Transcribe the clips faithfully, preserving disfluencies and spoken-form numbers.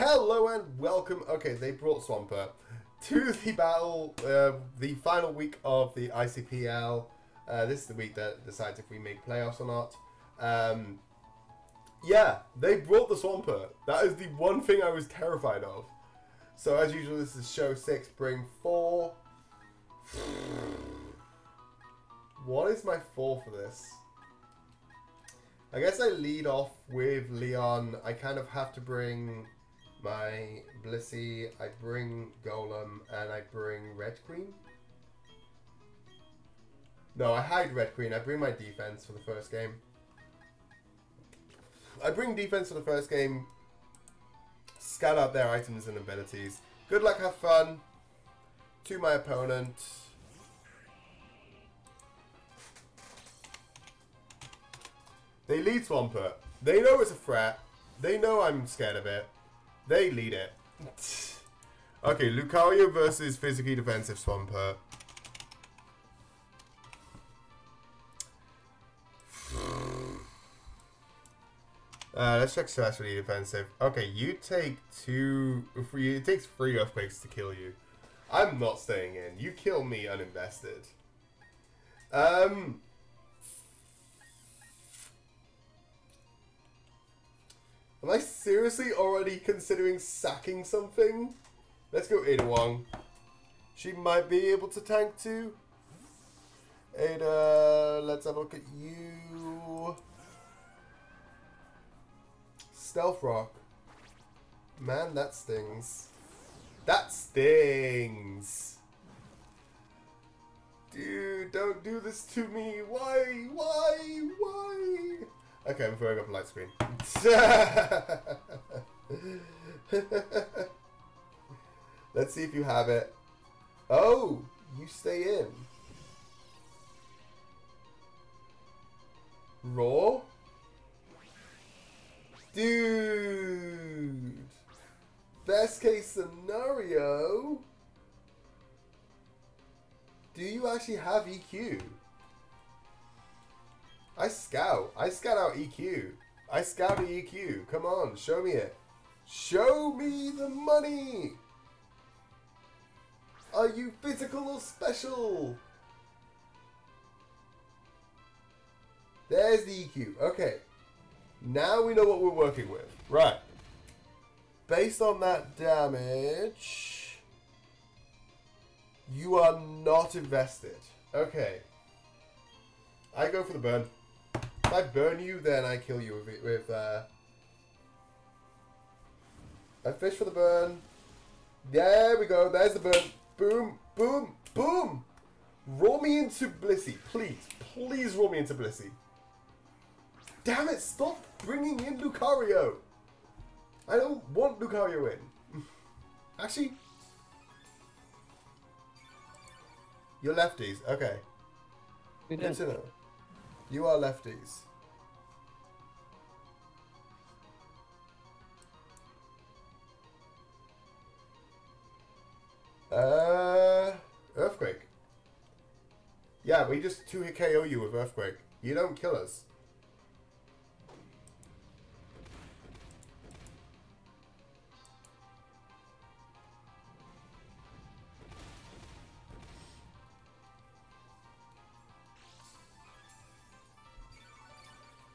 Hello and welcome. Okay, they brought Swampert to the battle, uh, the final week of the I C P L. Uh, this is the week that decides if we make playoffs or not. Um, yeah, they brought the Swampert. That is the one thing I was terrified of. So as usual, this is show six, bring four. What is my four for this? I guess I lead off with Leon. I kind of have to bring my Blissey, I bring Golem, and I bring Red Queen. No, I hide Red Queen. I bring my defense for the first game. I bring defense for the first game. Scout out their items and abilities. Good luck, have fun. To my opponent. They lead Swampert. They know it's a threat. They know I'm scared of it. They lead it. Okay, Lucario versus physically defensive Swampert. Uh, let's check specially defensive. Okay, you take two... Three, it takes three earthquakes to kill you. I'm not staying in. You kill me uninvested. Um... Am I seriously already considering sacking something? Let's go Ada Wong. She might be able to tank too. Ada, let's have a look at you. Stealth Rock. Man, that stings. That stings. Dude, don't do this to me. Why? Why? Why? Okay, I'm throwing up a light screen. Let's see if you have it. Oh, you stay in. Raw? Dude. Best case scenario. Do you actually have E Q? I scout. I scout out E Q. I scout the E Q. Come on, show me it. Show me the money! Are you physical or special? There's the E Q. Okay. Now we know what we're working with. Right. Based on that damage, you are not invested. Okay. I go for the burn. If I burn you, then I kill you with... with uh... I fish for the burn. There we go. There's the burn. Boom. Boom. Boom. Roll me into Blissey. Please. Please roll me into Blissey. Damn it. Stop bringing in Lucario. I don't want Lucario in. Actually. You're lefties. Okay. Good to know. You are lefties. Uh, Earthquake. Yeah, we just two hit K O you with Earthquake. You don't kill us.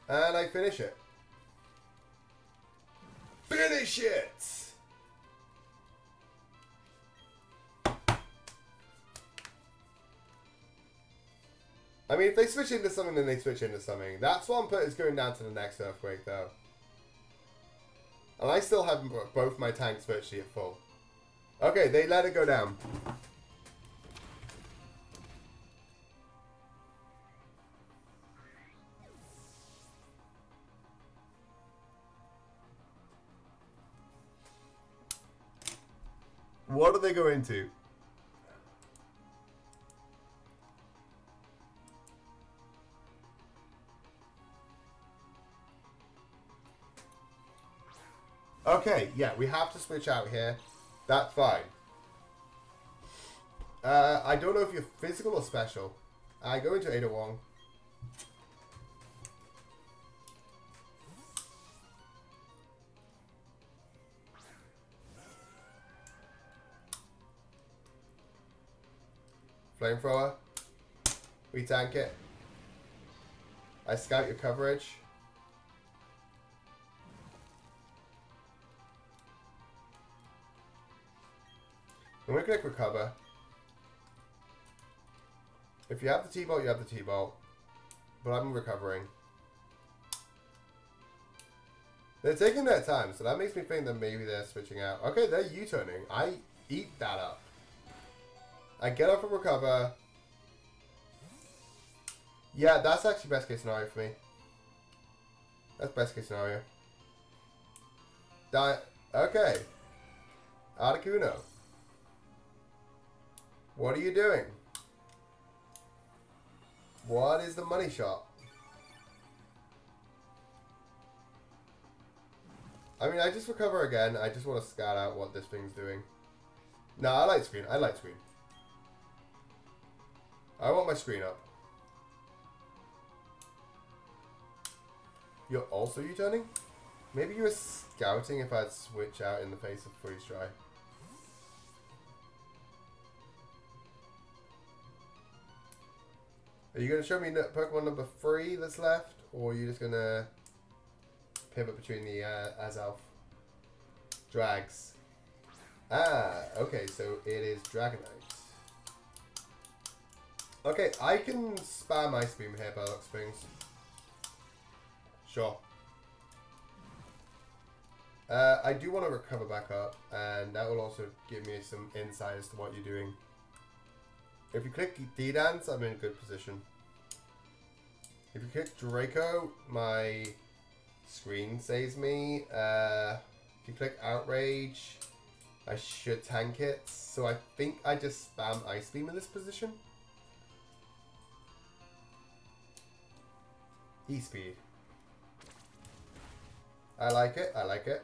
And I finish it. Finish it! I mean, if they switch into something, then they switch into something. That Swampert is going down to the next Earthquake, though. And I still have both my tanks virtually at full. Okay, they let it go down. What do they go into? Okay, yeah, we have to switch out here. That's fine. Uh, I don't know if you're physical or special. I go into Ada Wong. Flamethrower. We tank it. I scout your coverage. And we're going to recover. If you have the T-Bolt, you have the T-Bolt. But I'm recovering. They're taking their time, so that makes me think that maybe they're switching out. Okay, they're U-turning. I eat that up. I get up and recover. Yeah, that's actually best case scenario for me. That's best case scenario. Die. Okay. Articuno. What are you doing? What is the money shot? I mean, I just recover again. I just want to scout out what this thing's doing. No, I like screen. I like screen. I want my screen up. You're also U-turning? Maybe you were scouting if I'd switch out in the face of Freeze Dry. Are you going to show me Pokemon number three that's left? Or are you just going to pivot between the uh, Azelf? Drags. Ah, okay, so it is Dragonite. Okay, I can spam Ice Beam here by the looks of things. Sure. Uh, I do want to recover back up, and that will also give me some insight as to what you're doing. If you click D-Dance, I'm in a good position. If you click Draco, my screen saves me. Uh, if you click Outrage, I should tank it. So I think I just spam Ice Beam in this position. E-Speed. I like it, I like it.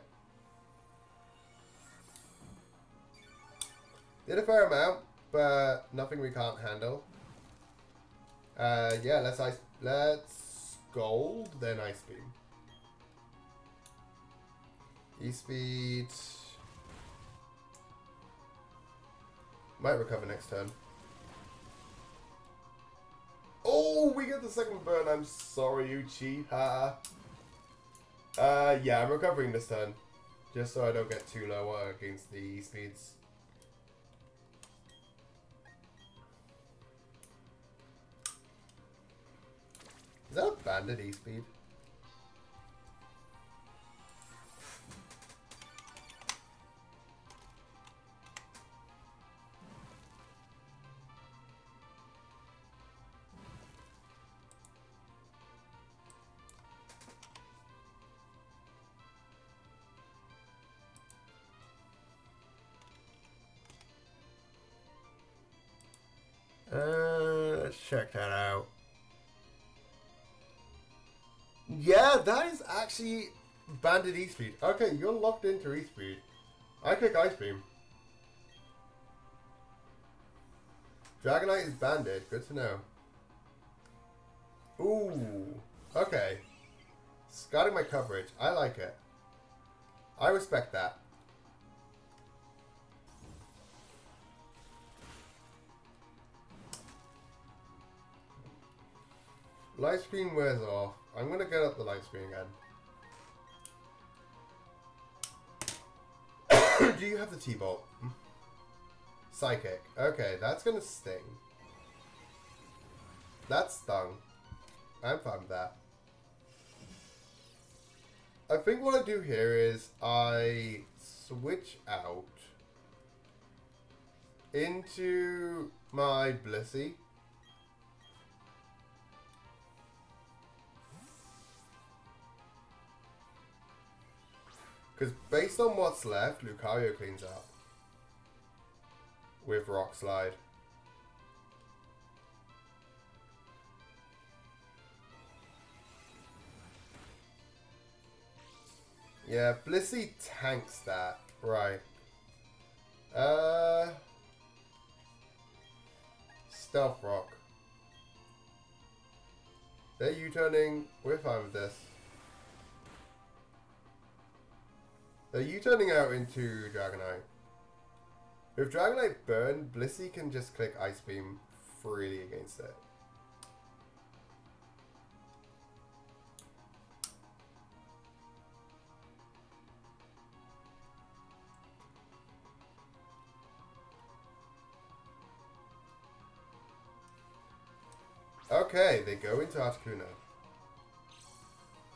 Did a fair amount. But nothing we can't handle. Uh, yeah, let's ice, let's Scold, then Ice Beam. E-Speed. Might recover next turn. Oh, we get the second burn. I'm sorry, Uchiha. Uh, yeah, I'm recovering this turn. Just so I don't get too low against the E-Speeds. Is that a banded E-Speed? Uh, let's check that out. Yeah, that is actually banded E-Speed. Okay, you're locked into E-Speed. I click Ice Beam. Dragonite is banded. Good to know. Ooh. Okay. Scouting my coverage. I like it. I respect that. Light screen wears off. I'm going to get up the light screen again. Do you have the T-Bolt? Psychic. Okay, that's going to sting. That's stung. I'm fine with that. I think what I do here is I switch out into my Blissey. Because based on what's left, Lucario cleans up with Rock Slide. Yeah, Blissey tanks that. Right. Uh, Stealth Rock. They're U-turning. We're fine with this. Are you turning out into Dragonite? If Dragonite burned, Blissey can just click Ice Beam free against that. Okay, they go into Articuno.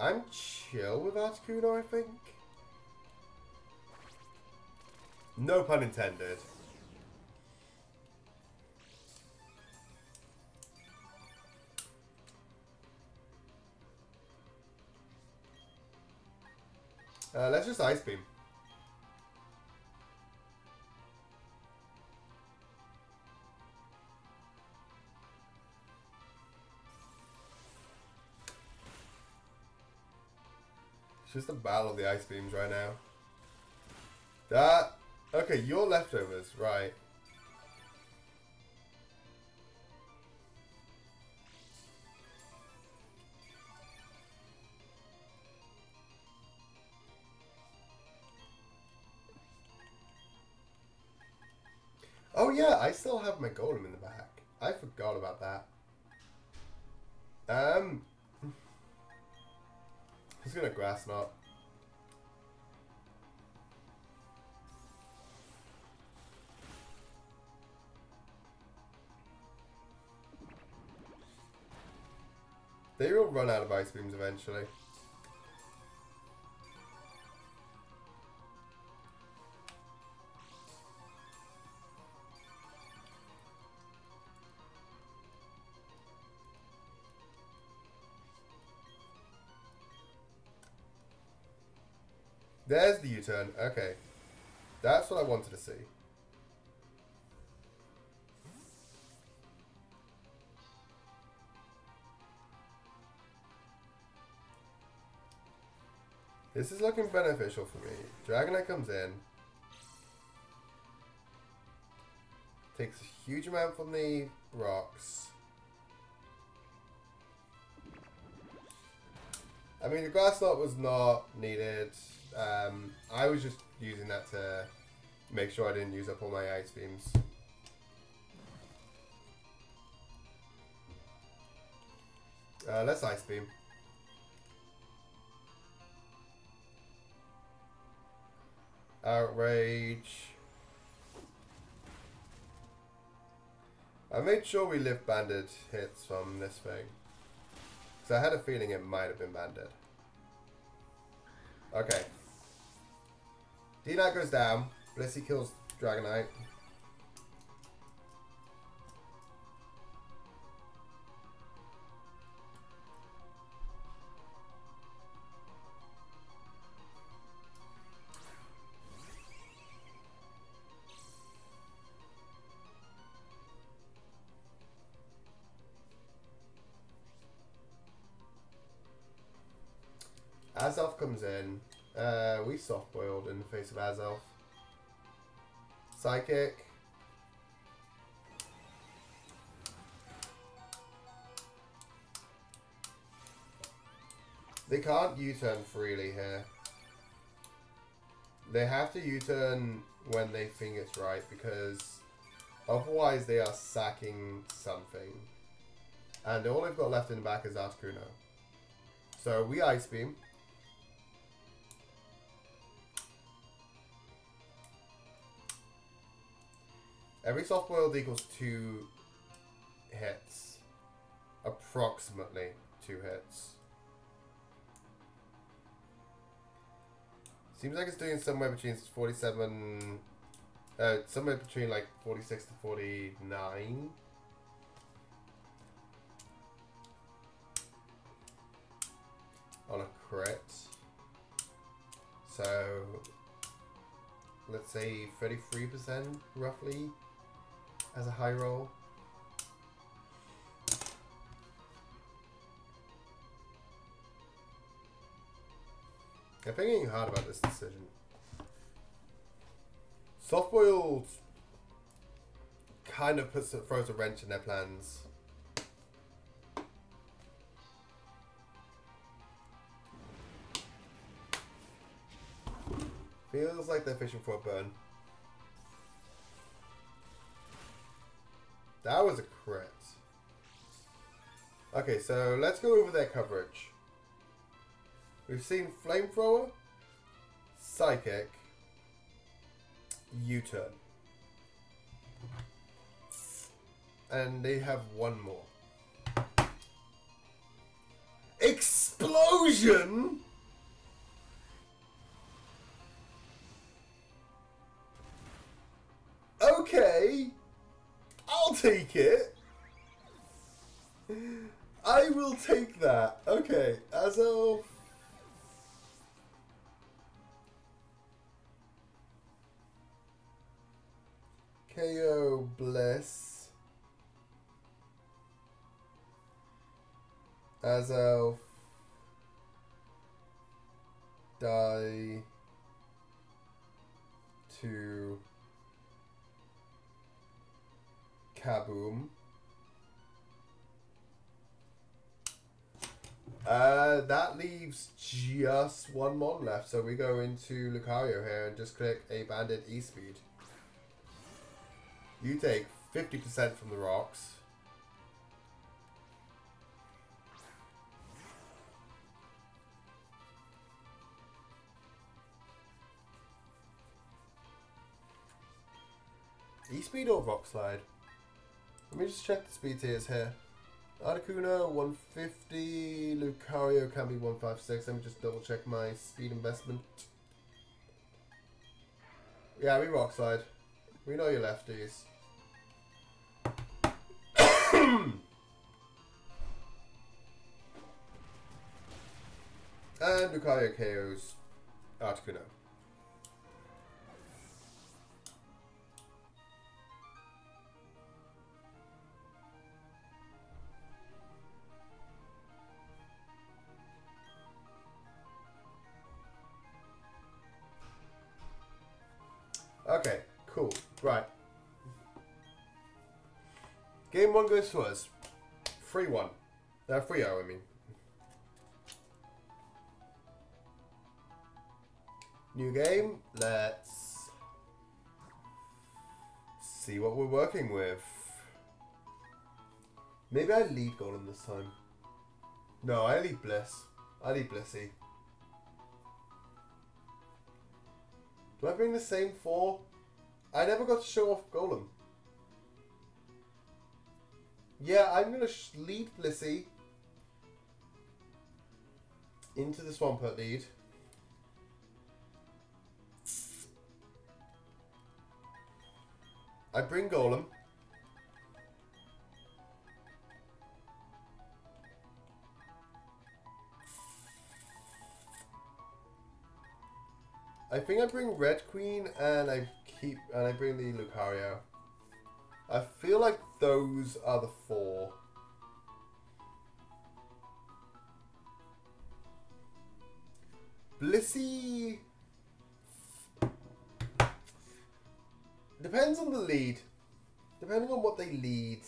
I'm chill with Articuno, I think. No pun intended. Uh, let's just Ice Beam. It's just a battle of the Ice Beams right now. That... Okay, your leftovers, right. Oh yeah, I still have my Golem in the back. I forgot about that. Um... He's gonna Grass Knot. They will run out of Ice Beams eventually. There's the U-Turn. Okay. That's what I wanted to see. This is looking beneficial for me. Dragonite comes in. Takes a huge amount from the rocks. I mean, the Grass Knot was not needed. Um, I was just using that to make sure I didn't use up all my Ice Beams. Uh, let's Ice Beam. Outrage. I made sure we lived banded hits from this thing. Because I had a feeling it might have been banded. Okay. D-Knight goes down. Blissey kills Dragonite. Azelf comes in. Uh, we soft-boiled in the face of Azelf. Psychic. They can't U-turn freely here. They have to U-turn when they think it's right, because otherwise they are sacking something. And all they've got left in the back is Articuno. So we Ice Beam. Every soft-boiled equals two hits. Approximately two hits. Seems like it's doing somewhere between forty-seven... Uh, somewhere between like forty-six to forty-nine. On a crit. So... Let's say thirty-three percent roughly. As a high roll. I'm thinking hard about this decision. Soft-boiled kind of puts, throws a wrench in their plans. Feels like they're fishing for a burn. That was a crit. Okay, so let's go over their coverage. We've seen Flamethrower, Psychic, U-Turn. And they have one more. Explosion! Okay, I'll take it. I will take that. Okay, Azelf. K O Bliss. Azelf. Die. To. Kaboom. Uh, that leaves just one mon left, so we go into Lucario here and just click a banded E-Speed. You take fifty percent from the rocks. E-Speed or Rock Slide? Let me just check the speed tiers here. Articuno one fifty, Lucario can be one fifty-six. Let me just double check my speed investment. Yeah, we Rock Slide. We know your lefties. And Lucario K Os Articuno. Okay, cool. Right. Game one goes to us. three one. No, three oh, I mean. New game. Let's see what we're working with. Maybe I lead Golem this time. No, I lead Bliss. I lead Blissey. Do I bring the same four? I never got to show off Golem. Yeah, I'm going to lead Blissey into the Swampert lead. I bring Golem. I think I bring Red Queen and I keep and I bring the Lucario. I feel like those are the four. Blissey depends on the lead. Depending on what they lead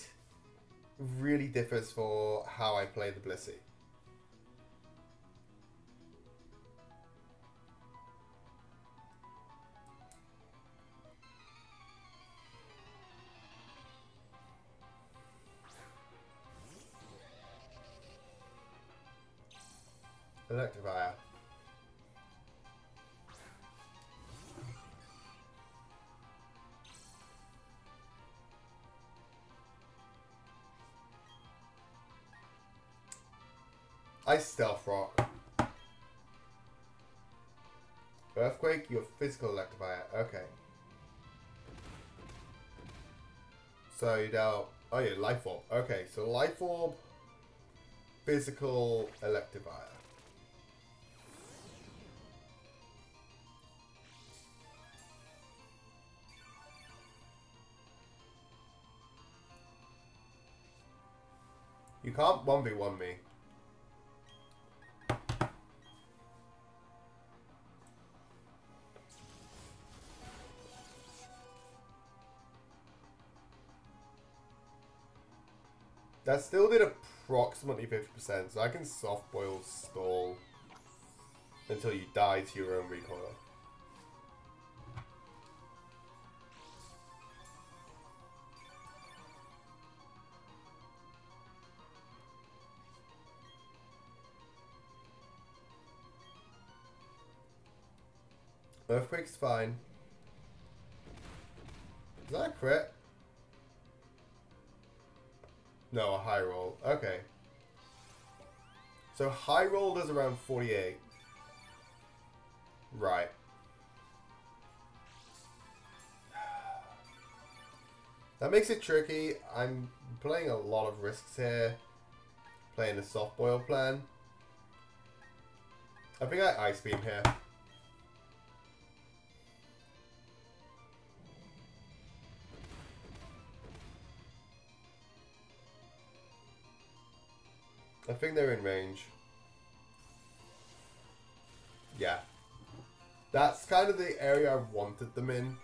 really differs for how I play the Blissey. Electivire. Ice Stealth Rock. Earthquake, your physical Electivire. Okay. So you dealt. Oh yeah, Life Orb. Okay, so Life Orb, physical Electivire. You can't one v one me. That still did approximately fifty percent, so I can soft-boil stall until you die to your own recoil. Earthquake's fine. Is that a crit? No, a high roll. Okay. So high roll does around forty-eight. Right. That makes it tricky. I'm playing a lot of risks here. Playing the soft boil plan. I think I Ice Beam here. I think they're in range. Yeah. That's kind of the area I wanted them in.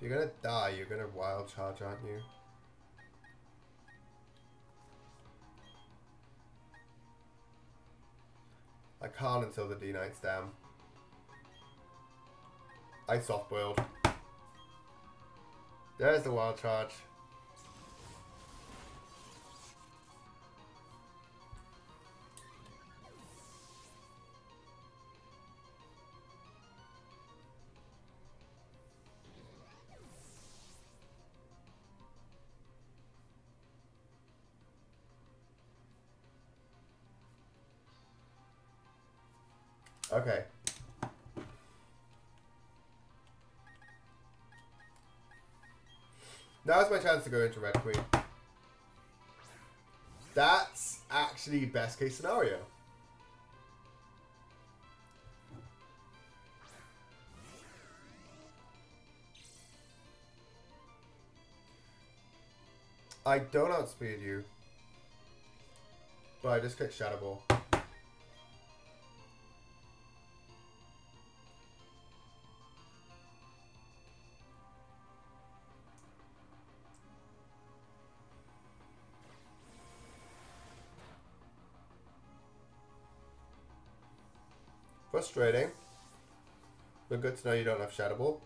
If you're gonna die, you're gonna wild charge, aren't you? I can't until the D-Knight's down. I soft-boiled. There's the wild charge. Okay. Now's my chance to go into Red Queen. That's actually best case scenario. I don't outspeed you, but I just click Shadow Ball. Frustrating, but good to know you don't have Shadow Ball.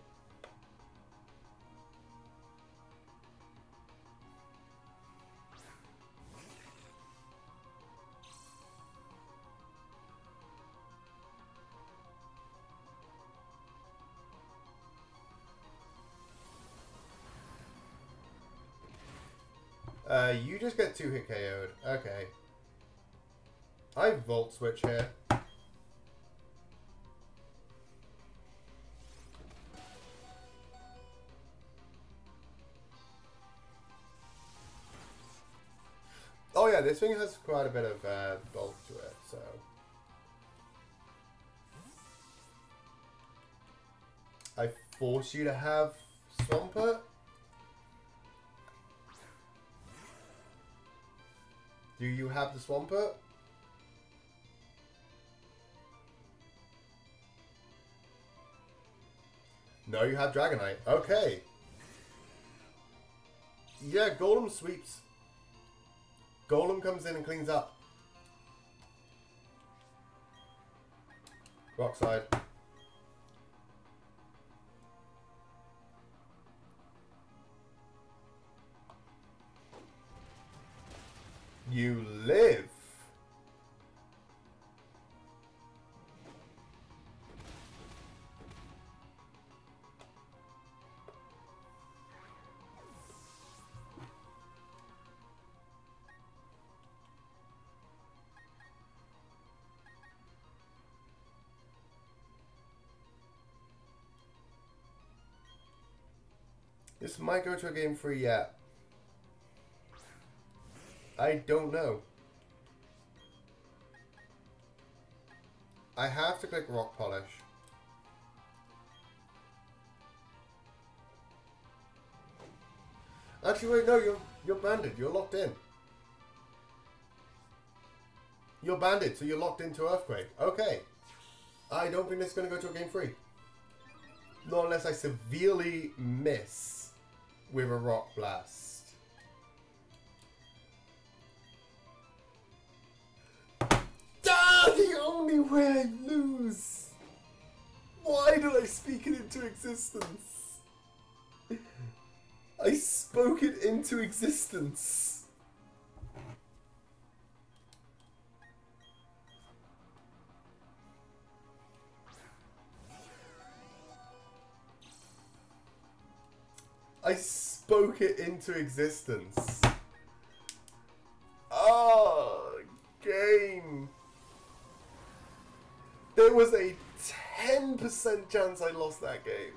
Uh, you just get two hit K O'd. Okay. I Volt Switch here. Oh yeah, this thing has quite a bit of uh, bulk to it, so... I force you to have Swampert? Do you have the Swampert? No, you have Dragonite. Okay! Yeah, Golem sweeps. Golem comes in and cleans up. Rock Slide. You live. This might go to a game free yet. I don't know. I have to click Rock Polish. Actually, wait, no, you're you're banded. You're locked in. You're banded, so you're locked into Earthquake. Okay. I don't think it's going to go to a game free. Not unless I severely miss. With a Rock Blast. Ah, the only way I lose! Why did I speak it into existence? I spoke it into existence. I spoke it into existence. Oh, game. There was a ten percent chance I lost that game.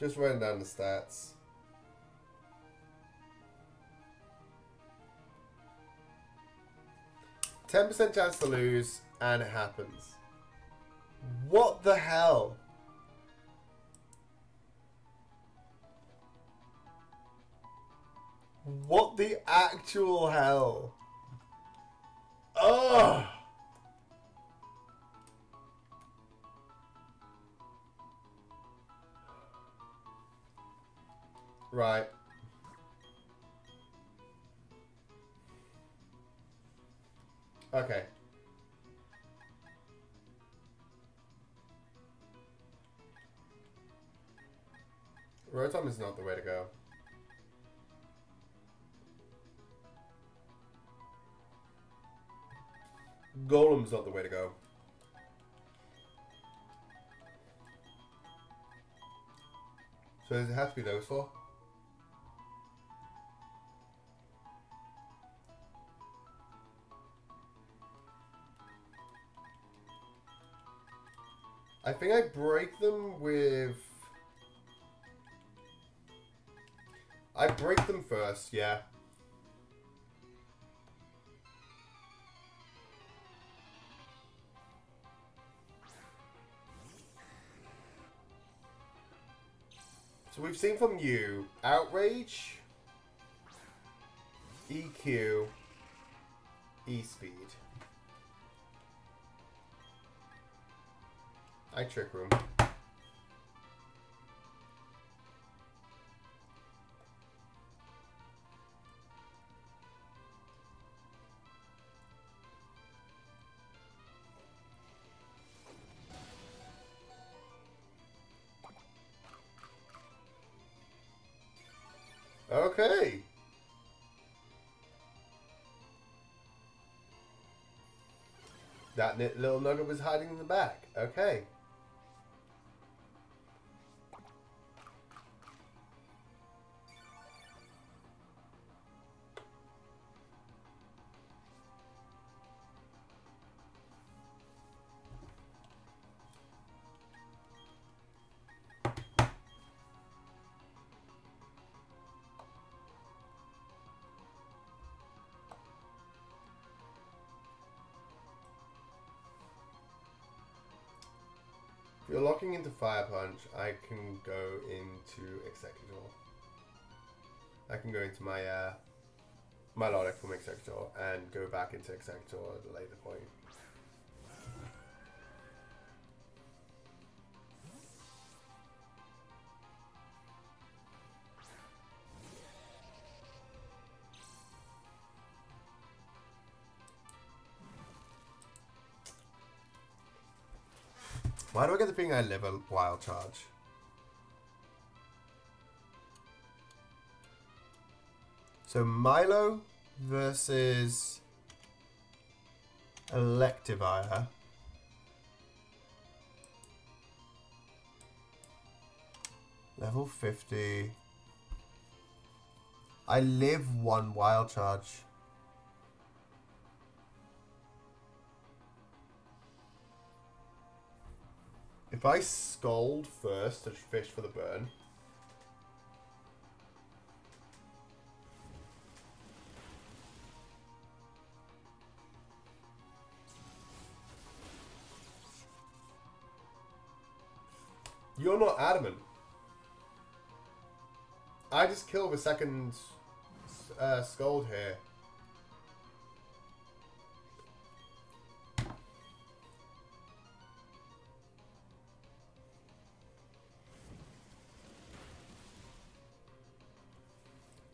Just running down the stats. ten percent chance to lose, and it happens. What the hell? What the actual hell? Ugh! Right. Okay. Rotom is not the way to go. Golem's not the way to go. So does it have to be those four? I think I break them with... I break them first, yeah. So we've seen from you, Outrage, E Q, E-Speed. I Trick Room. Okay. That little nugget was hiding in the back. Okay. If you're locking into Fire Punch, I can go into Executor. I can go into my uh, my Melodic from Executor and go back into Executor at a later point. Why do I get the thing I live a Wild Charge? So Milo versus Electivire. Level fifty. I live one Wild Charge. If I Scold first to fish for the burn. You're not adamant. I just killed the second uh, Scold here.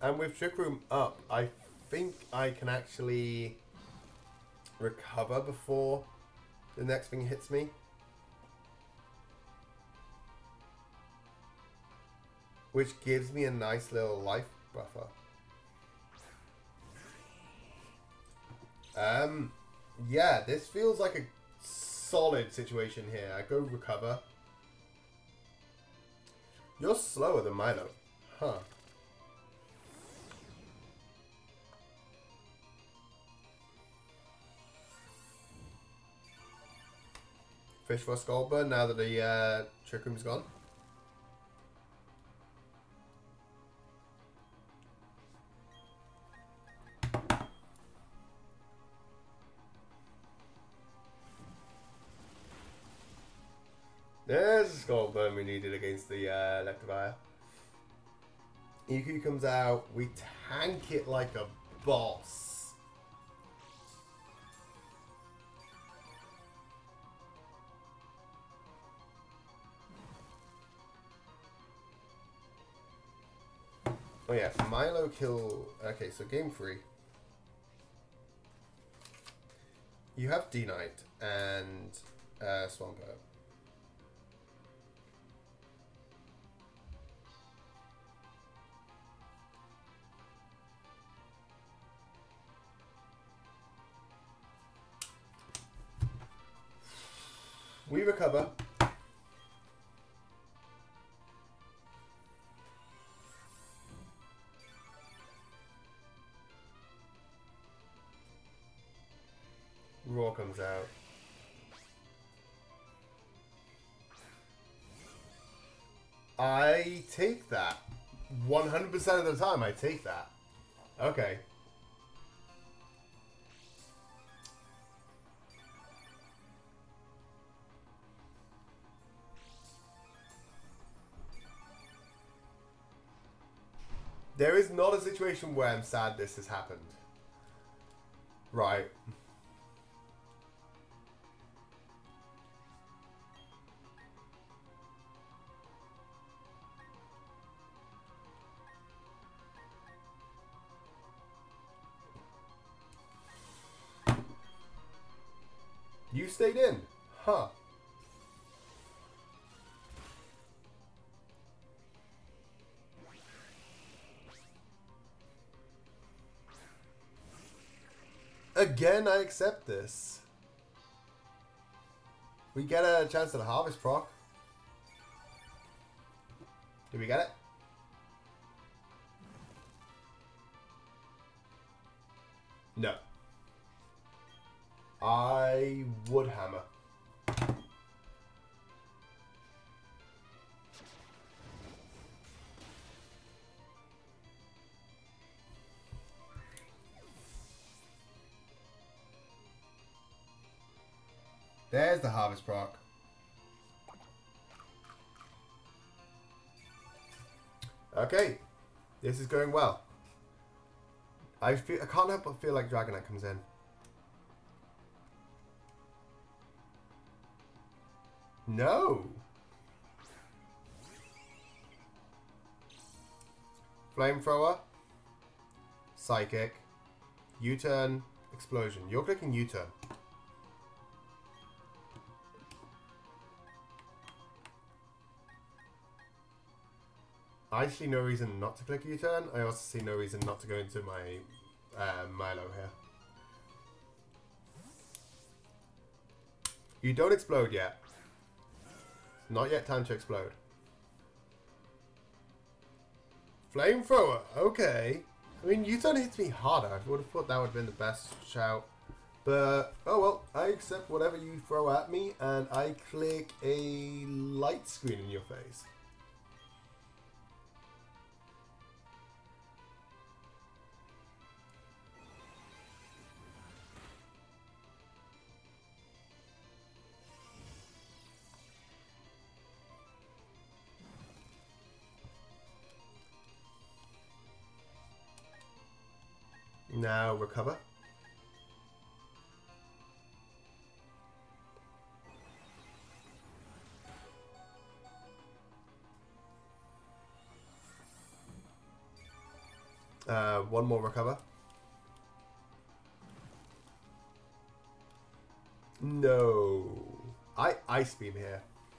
And with Trick Room up, I think I can actually recover before the next thing hits me. Which gives me a nice little life buffer. Um, yeah, this feels like a solid situation here. I go recover. You're slower than Milo. Huh. Fish for a Skull Burn now that the uh, Trick Room's gone. There's a Skull Burn we needed against the uh, Electivire. E Q comes out. We tank it like a boss. Oh yeah, Milo kill... Okay, so game three. You have D-Knight and uh, Swampert. We recover. Roar comes out. I take that. one hundred percent of the time I take that. Okay. There is not a situation where I'm sad this has happened. Right. You stayed in. Huh. Again, I accept this. We get a chance at a harvest proc. Did we get it? No. I would hammer. There's the harvest proc. Okay, this is going well. I feel I can't help but feel like Dragonite comes in. No. Flamethrower. Psychic. U-Turn. Explosion. You're clicking U-Turn. I see no reason not to click U-Turn. I also see no reason not to go into my uh, Milo here. You don't explode yet. It's not yet time to explode. Flamethrower. Okay. I mean, U-Turn hits me harder. I would have thought that would have been the best shout. But, oh well, I accept whatever you throw at me, and I click a light screen in your face. Now recover. Uh, one more recover. No. I Ice Beam here. I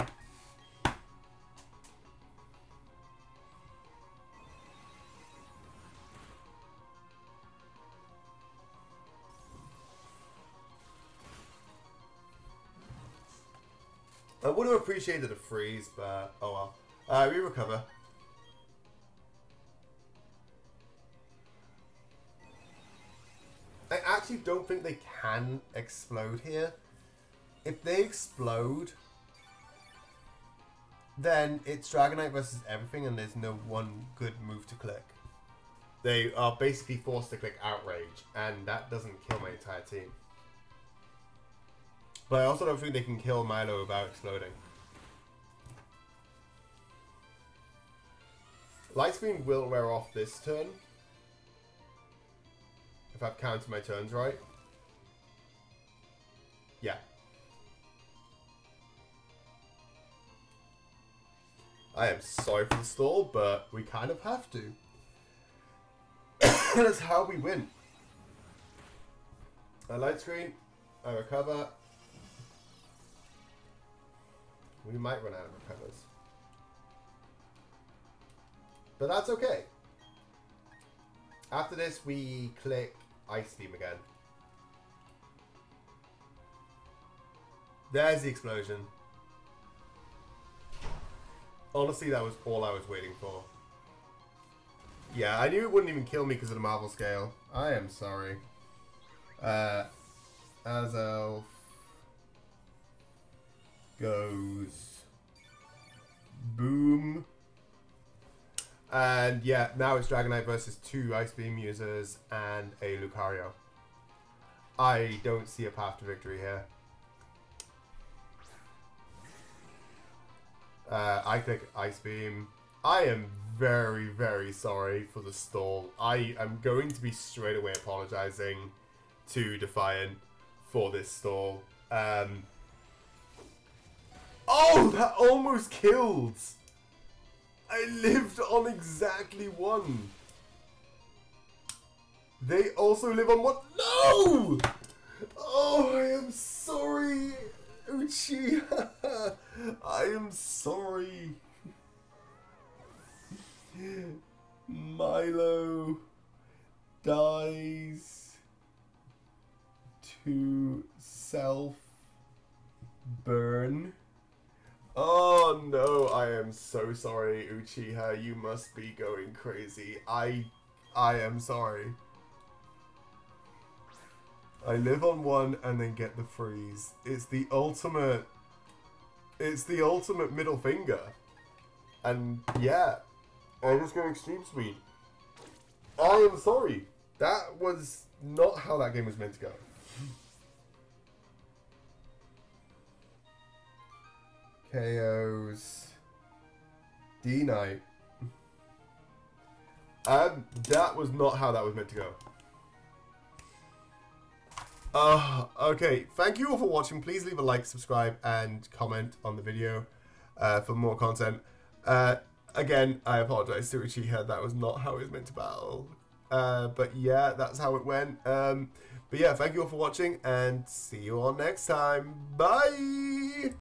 would have appreciated a freeze, but oh well. Uh, we recover. I actually don't think they can explode here. If they explode, then it's Dragonite versus everything and there's no one good move to click. They are basically forced to click Outrage, and that doesn't kill my entire team. But I also don't think they can kill Milo without exploding. Light Screen will wear off this turn, if I've counted my turns right. Yeah. I am sorry for the stall, but we kind of have to. That's how we win. I Light Screen, I recover. We might run out of recovers. But that's okay. After this, we click Ice Beam again. There's the explosion. Honestly, that was all I was waiting for. Yeah, I knew it wouldn't even kill me because of the Marvel Scale. I am sorry. Uh, Azelf goes boom, and yeah, now it's Dragonite versus two Ice Beam users and a Lucario. I don't see a path to victory here. Uh, I click Ice Beam. I am very, very sorry for the stall. I am going to be straight away apologizing to Defiant for this stall. Um, Oh, that almost killed! I lived on exactly one. They also live on one. No! Oh, I am sorry, Uchiha. I am sorry. Milo dies to Self Burn. Oh no, I am so sorry, Uchiha. You must be going crazy. I I am sorry. I live on one and then get the freeze. It's the ultimate It's the ultimate middle finger. And yeah. I just go extreme speed. I am sorry. That was not how that game was meant to go. K Os D-Knight. Um, that was not how that was meant to go. Uh, okay, thank you all for watching. Please leave a like, subscribe, and comment on the video uh, for more content. Uh, again, I apologize to Uchiha. That was not how it was meant to battle. Uh, but yeah, that's how it went. Um, but yeah, thank you all for watching, and see you all next time. Bye!